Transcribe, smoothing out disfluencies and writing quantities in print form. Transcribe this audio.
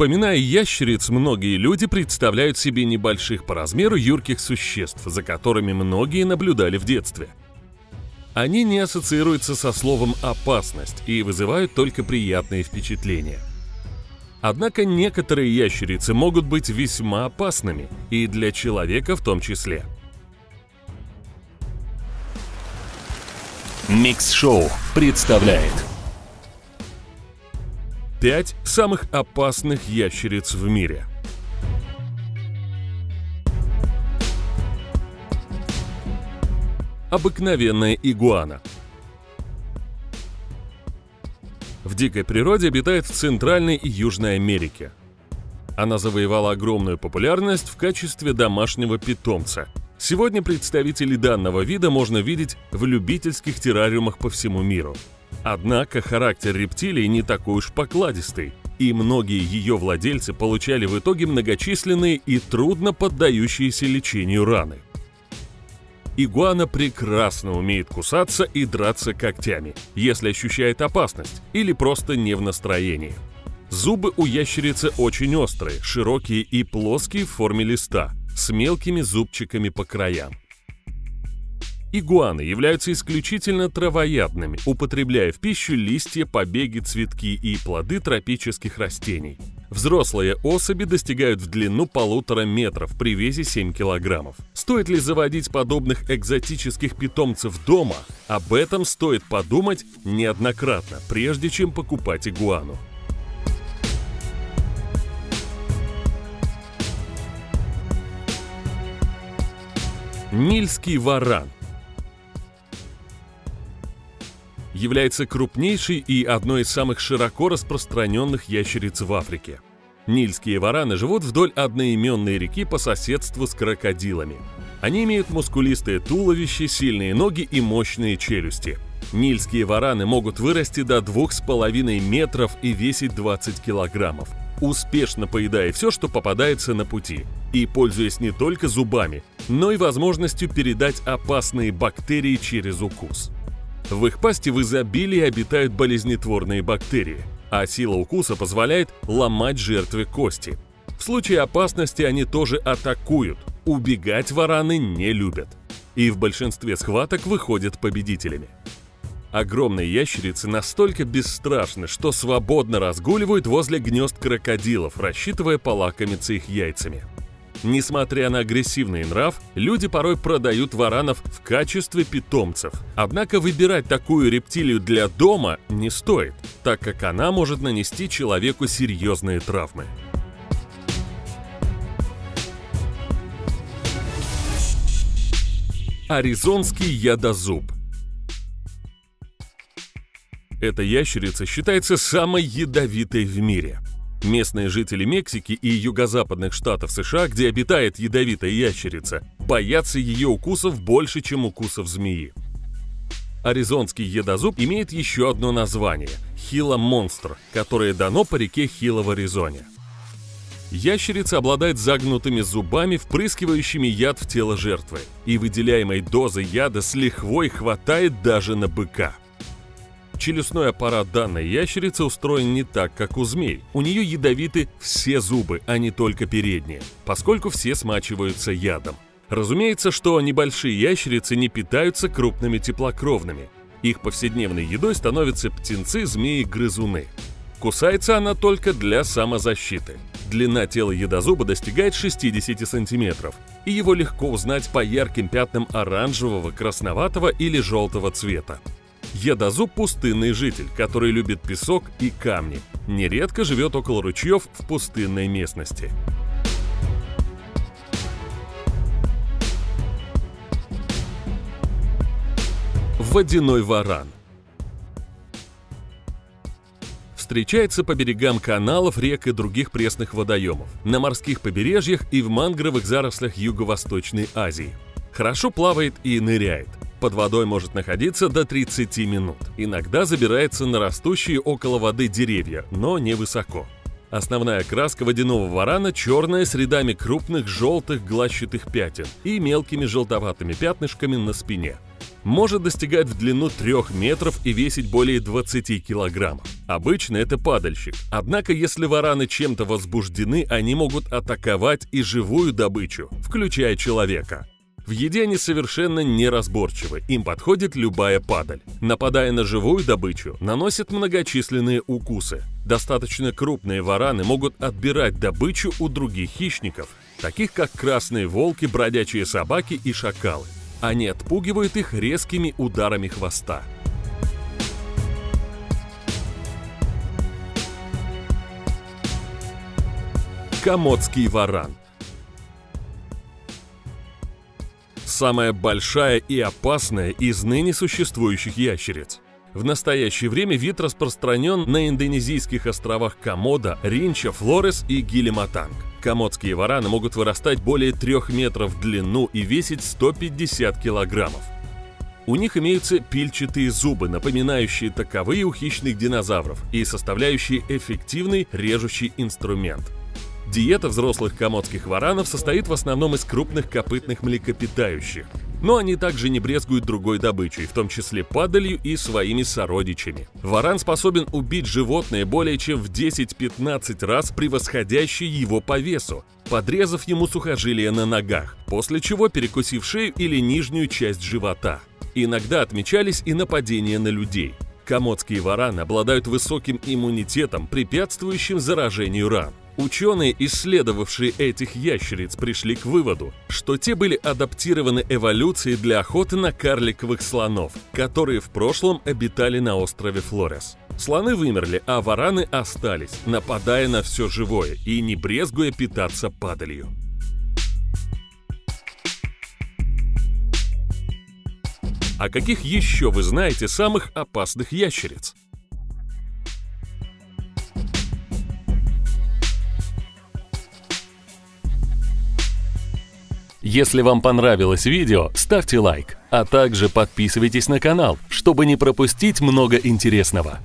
Вспоминая ящериц, многие люди представляют себе небольших по размеру юрких существ, за которыми многие наблюдали в детстве. Они не ассоциируются со словом «опасность» и вызывают только приятные впечатления. Однако некоторые ящерицы могут быть весьма опасными, и для человека в том числе. Микс-шоу представляет 5 самых опасных ящериц в мире. Обыкновенная игуана. В дикой природе обитает в Центральной и Южной Америке. Она завоевала огромную популярность в качестве домашнего питомца. Сегодня представителей данного вида можно видеть в любительских террариумах по всему миру. Однако характер рептилии не такой уж покладистый, и многие ее владельцы получали в итоге многочисленные и трудно поддающиеся лечению раны. Игуана прекрасно умеет кусаться и драться когтями, если ощущает опасность или просто не в настроении. Зубы у ящерицы очень острые, широкие и плоские в форме листа, с мелкими зубчиками по краям. Игуаны являются исключительно травоядными, употребляя в пищу листья, побеги, цветки и плоды тропических растений. Взрослые особи достигают в длину 1,5 метра при весе 7 килограммов. Стоит ли заводить подобных экзотических питомцев дома? Об этом стоит подумать неоднократно, прежде чем покупать игуану. Нильский варан является крупнейшей и одной из самых широко распространенных ящериц в Африке. Нильские вараны живут вдоль одноименной реки по соседству с крокодилами. Они имеют мускулистое туловище, сильные ноги и мощные челюсти. Нильские вараны могут вырасти до 2,5 метров и весить 20 килограммов, успешно поедая все, что попадается на пути, и пользуясь не только зубами, но и возможностью передать опасные бактерии через укус. В их пасти в изобилии обитают болезнетворные бактерии, а сила укуса позволяет ломать жертве кости. В случае опасности они тоже атакуют, убегать вараны не любят, и в большинстве схваток выходят победителями. Огромные ящерицы настолько бесстрашны, что свободно разгуливают возле гнезд крокодилов, рассчитывая полакомиться их яйцами. Несмотря на агрессивный нрав, люди порой продают варанов в качестве питомцев. Однако выбирать такую рептилию для дома не стоит, так как она может нанести человеку серьезные травмы. Аризонский ядозуб. Эта ящерица считается самой ядовитой в мире. Местные жители Мексики и юго-западных штатов США, где обитает ядовитая ящерица, боятся ее укусов больше, чем укусов змеи. Аризонский ядозуб имеет еще одно название – Хила-монстр, которое дано по реке Хила в Аризоне. Ящерица обладает загнутыми зубами, впрыскивающими яд в тело жертвы, и выделяемой дозы яда с лихвой хватает даже на быка. Челюстной аппарат данной ящерицы устроен не так, как у змей. У нее ядовиты все зубы, а не только передние, поскольку все смачиваются ядом. Разумеется, что небольшие ящерицы не питаются крупными теплокровными. Их повседневной едой становятся птенцы, змеи, грызуны. Кусается она только для самозащиты. Длина тела ядозуба достигает 60 сантиметров, и его легко узнать по ярким пятнам оранжевого, красноватого или желтого цвета. Ядозуб – пустынный житель, который любит песок и камни. Нередко живет около ручьев в пустынной местности. Водяной варан встречается по берегам каналов, рек и других пресных водоемов, на морских побережьях и в мангровых зарослях Юго-Восточной Азии. Хорошо плавает и ныряет. Под водой может находиться до 30 минут. Иногда забирается на растущие около воды деревья, но невысоко. Основная краска водяного варана черная с рядами крупных желтых глазчатых пятен и мелкими желтоватыми пятнышками на спине. может достигать в длину 3 метров и весить более 20 килограммов. Обычно это падальщик. Однако, если вараны чем-то возбуждены, они могут атаковать и живую добычу, включая человека. В еде они совершенно неразборчивы, им подходит любая падаль. Нападая на живую добычу, наносят многочисленные укусы. Достаточно крупные вараны могут отбирать добычу у других хищников, таких как красные волки, бродячие собаки и шакалы. Они отпугивают их резкими ударами хвоста. Комодский варан. Самая большая и опасная из ныне существующих ящериц. В настоящее время вид распространен на индонезийских островах Комодо, Ринча, Флорес и Гилиматанг. Комодские вараны могут вырастать более 3 метров в длину и весить 150 килограммов. У них имеются пильчатые зубы, напоминающие таковые у хищных динозавров и составляющие эффективный режущий инструмент. Диета взрослых комодских варанов состоит в основном из крупных копытных млекопитающих, но они также не брезгуют другой добычей, в том числе падалью и своими сородичами. Варан способен убить животное более чем в 10-15 раз, превосходящее его по весу, подрезав ему сухожилия на ногах, после чего перекусив шею или нижнюю часть живота. Иногда отмечались и нападения на людей. Комодские вараны обладают высоким иммунитетом, препятствующим заражению ран. Ученые, исследовавшие этих ящериц, пришли к выводу, что те были адаптированы эволюцией для охоты на карликовых слонов, которые в прошлом обитали на острове Флорес. Слоны вымерли, а вараны остались, нападая на все живое и не брезгуя питаться падалью. А каких еще вы знаете самых опасных ящериц? Если вам понравилось видео, ставьте лайк, а также подписывайтесь на канал, чтобы не пропустить много интересного.